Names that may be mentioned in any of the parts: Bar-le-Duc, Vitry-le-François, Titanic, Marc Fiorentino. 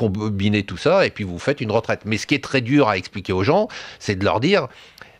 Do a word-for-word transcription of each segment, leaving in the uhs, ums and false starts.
vous combinez tout ça et puis vous faites une retraite. Mais ce qui est très dur à expliquer aux gens, c'est de leur dire...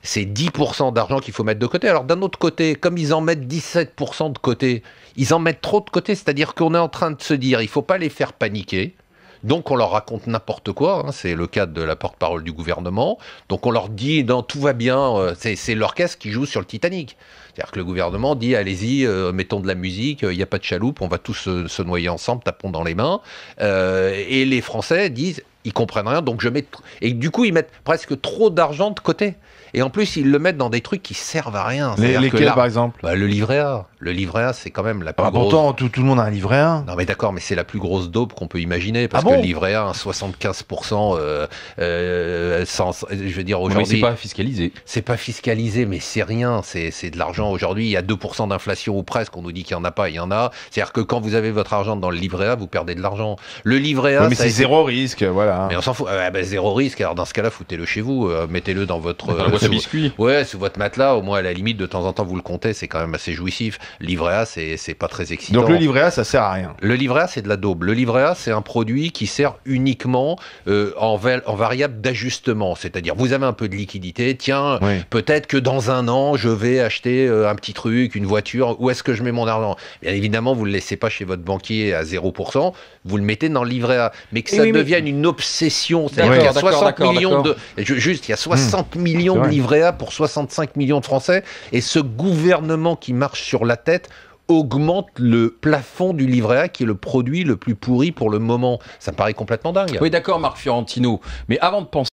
C'est dix pour cent d'argent qu'il faut mettre de côté. Alors d'un autre côté, comme ils en mettent dix-sept pour cent de côté, ils en mettent trop de côté, c'est-à-dire qu'on est en train de se dire, il ne faut pas les faire paniquer, donc on leur raconte n'importe quoi, hein, c'est le cas de la porte-parole du gouvernement, donc on leur dit, non, tout va bien, euh, c'est l'orchestre qui joue sur le Titanic. C'est-à-dire que le gouvernement dit, allez-y, euh, mettons de la musique, il euh, n'y a pas de chaloupe, on va tous euh, se noyer ensemble, tapons dans les mains, euh, et les Français disent, ils comprennent rien, donc je mets... Et du coup, ils mettent presque trop d'argent de côté. Et en plus, ils le mettent dans des trucs qui servent à rien. Les, lesquels, là, par exemple bah, le livret A. Le livret A, c'est quand même la plus ah, grosse... Pourtant, tout, tout le monde a un livret A. Non, mais d'accord, mais c'est la plus grosse daube qu'on peut imaginer. Parce ah bon que le livret A, soixante-quinze pour cent, euh, euh, sans, je veux dire, aujourd'hui... Mais c'est pas fiscalisé. C'est pas fiscalisé, mais c'est rien. C'est de l'argent. Aujourd'hui, il y a deux pour cent d'inflation ou presque. On nous dit qu'il n'y en a pas, il y en a. C'est-à-dire que quand vous avez votre argent dans le livret A, vous perdez de l'argent. Le livret A... Oui, mais c'est été... zéro risque, voilà. Mais on s'en fout. Ah bah, zéro risque. Alors dans ce cas-là, foutez-le chez vous. Euh, Mettez-le dans votre euh, boîte à biscuits. Ouais, sous votre matelas. Au moins, à la limite, de temps en temps, vous le comptez. C'est quand même assez jouissif. Livret A, c'est pas très excitant. Donc le livret A, ça sert à rien. Le livret A, c'est de la daube. Le livret A, c'est un produit qui sert uniquement euh, en, en variable d'ajustement. C'est-à-dire, vous avez un peu de liquidité. Tiens, oui. Peut-être que dans un an, je vais acheter euh, un petit truc, une voiture. Où est-ce que je mets mon argent? Bien évidemment, vous ne le laissez pas chez votre banquier à zéro pour cent. Vous le mettez dans le livret A. Mais que ça oui, devienne mais... une option. Obsession, c'est-à-dire qu'il y a soixante millions de juste, il y a soixante millions de livrets A pour soixante-cinq millions de Français, et ce gouvernement qui marche sur la tête augmente le plafond du livret A, qui est le produit le plus pourri pour le moment. Ça me paraît complètement dingue. Oui, d'accord, Marc Fiorentino, mais avant de penser